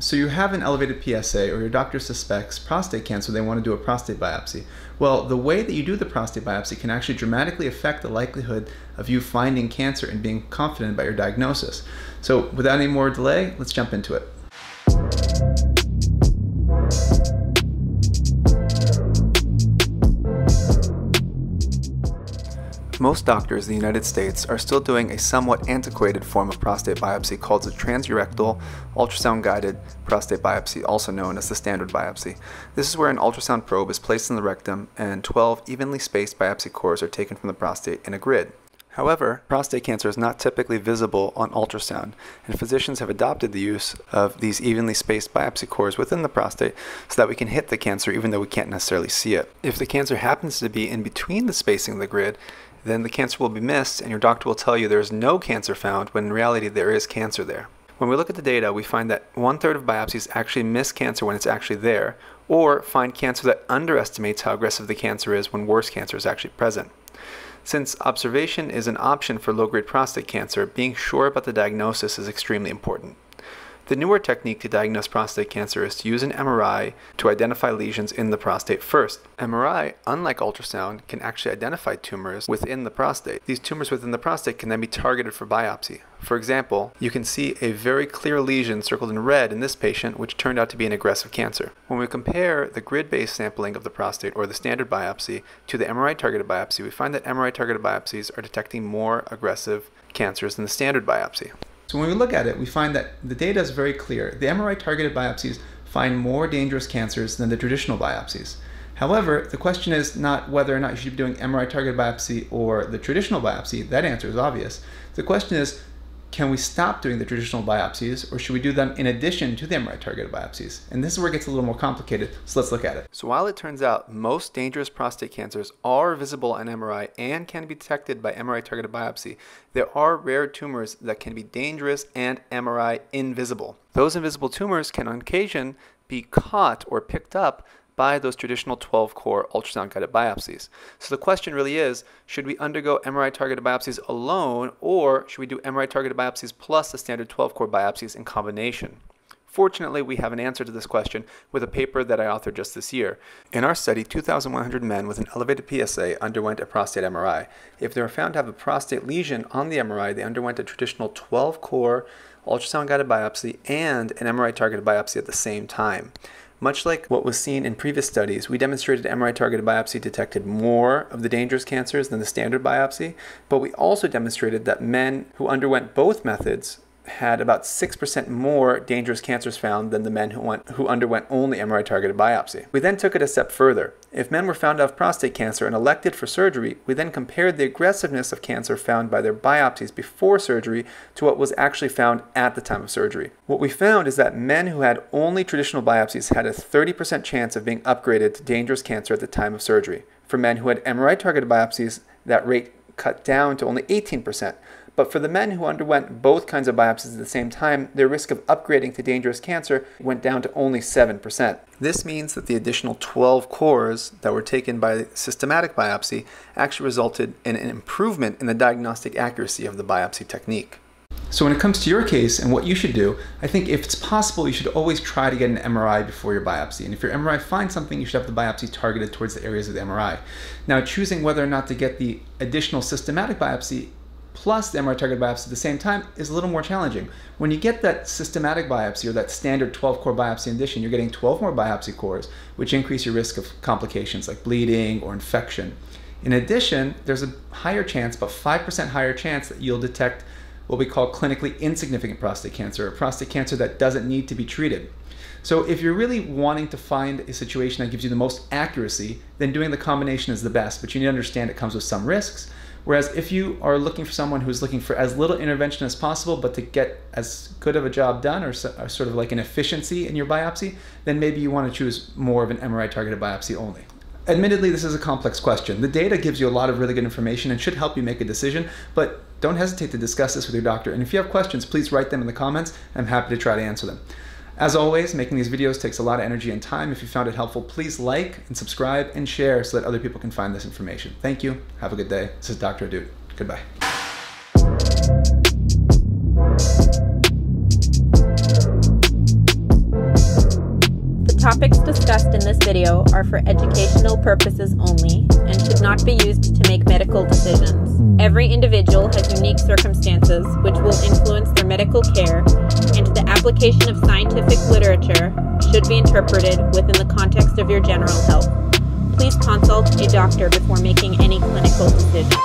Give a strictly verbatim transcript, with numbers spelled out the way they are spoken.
So you have an elevated P S A, or your doctor suspects prostate cancer, they want to do a prostate biopsy. Well, the way that you do the prostate biopsy can actually dramatically affect the likelihood of you finding cancer and being confident about your diagnosis. So without any more delay, let's jump into it. Most doctors in the United States are still doing a somewhat antiquated form of prostate biopsy called the transurethral ultrasound-guided prostate biopsy, also known as the standard biopsy. This is where an ultrasound probe is placed in the rectum and twelve evenly spaced biopsy cores are taken from the prostate in a grid. However, prostate cancer is not typically visible on ultrasound, and physicians have adopted the use of these evenly spaced biopsy cores within the prostate so that we can hit the cancer even though we can't necessarily see it. If the cancer happens to be in between the spacing of the grid, then the cancer will be missed and your doctor will tell you there is no cancer found, when in reality there is cancer there. When we look at the data, we find that one-third of biopsies actually miss cancer when it's actually there, or find cancer that underestimates how aggressive the cancer is when worse cancer is actually present. Since observation is an option for low-grade prostate cancer, being sure about the diagnosis is extremely important. The newer technique to diagnose prostate cancer is to use an M R I to identify lesions in the prostate first. M R I, unlike ultrasound, can actually identify tumors within the prostate. These tumors within the prostate can then be targeted for biopsy. For example, you can see a very clear lesion circled in red in this patient, which turned out to be an aggressive cancer. When we compare the grid-based sampling of the prostate, or the standard biopsy, to the M R I-targeted biopsy, we find that M R I-targeted biopsies are detecting more aggressive cancers than the standard biopsy. So when we look at it, we find that the data is very clear. The M R I-targeted biopsies find more dangerous cancers than the traditional biopsies. However, the question is not whether or not you should be doing M R I-targeted biopsy or the traditional biopsy. That answer is obvious. The question is, can we stop doing the traditional biopsies, or should we do them in addition to the M R I-targeted biopsies? And this is where it gets a little more complicated, so let's look at it. So while it turns out most dangerous prostate cancers are visible on M R I and can be detected by M R I-targeted biopsy, there are rare tumors that can be dangerous and M R I-invisible. Those invisible tumors can on occasion be caught or picked up by those traditional twelve-core ultrasound-guided biopsies. So the question really is, should we undergo M R I-targeted biopsies alone, or should we do M R I-targeted biopsies plus the standard twelve-core biopsies in combination? Fortunately, we have an answer to this question with a paper that I authored just this year. In our study, two thousand one hundred men with an elevated P S A underwent a prostate M R I. If they were found to have a prostate lesion on the M R I, they underwent a traditional twelve-core ultrasound-guided biopsy and an M R I-targeted biopsy at the same time. Much like what was seen in previous studies, we demonstrated M R I-targeted biopsy detected more of the dangerous cancers than the standard biopsy, but we also demonstrated that men who underwent both methods had about six percent more dangerous cancers found than the men who, went, who underwent only M R I-targeted biopsy. We then took it a step further. If men were found to have prostate cancer and elected for surgery, we then compared the aggressiveness of cancer found by their biopsies before surgery to what was actually found at the time of surgery. What we found is that men who had only traditional biopsies had a thirty percent chance of being upgraded to dangerous cancer at the time of surgery. For men who had M R I-targeted biopsies, that rate cut down to only eighteen percent. But for the men who underwent both kinds of biopsies at the same time, their risk of upgrading to dangerous cancer went down to only seven percent. This means that the additional twelve cores that were taken by systematic biopsy actually resulted in an improvement in the diagnostic accuracy of the biopsy technique. So when it comes to your case and what you should do, I think if it's possible, you should always try to get an M R I before your biopsy. And if your M R I finds something, you should have the biopsy targeted towards the areas of the M R I. Now, choosing whether or not to get the additional systematic biopsy plus the M R I-targeted biopsy at the same time is a little more challenging. When you get that systematic biopsy, or that standard twelve-core biopsy in addition, you're getting twelve more biopsy cores, which increase your risk of complications like bleeding or infection. In addition, there's a higher chance, about five percent higher chance, that you'll detect what we call clinically insignificant prostate cancer, or prostate cancer that doesn't need to be treated. So if you're really wanting to find a situation that gives you the most accuracy, then doing the combination is the best, but you need to understand it comes with some risks. Whereas if you are looking for someone who's looking for as little intervention as possible, but to get as good of a job done, or, so, or sort of like an efficiency in your biopsy, then maybe you want to choose more of an M R I-targeted biopsy only. Admittedly, this is a complex question. The data gives you a lot of really good information and should help you make a decision, but don't hesitate to discuss this with your doctor. And if you have questions, please write them in the comments. I'm happy to try to answer them. As always, making these videos takes a lot of energy and time. If you found it helpful, please like and subscribe and share so that other people can find this information. Thank you. Have a good day. This is Doctor Ahdoot. Goodbye. topics discussed in this video are for educational purposes only and should not be used to make medical decisions. Every individual has unique circumstances which will influence their medical care, and the application of scientific literature should be interpreted within the context of your general health. Please consult a doctor before making any clinical decision.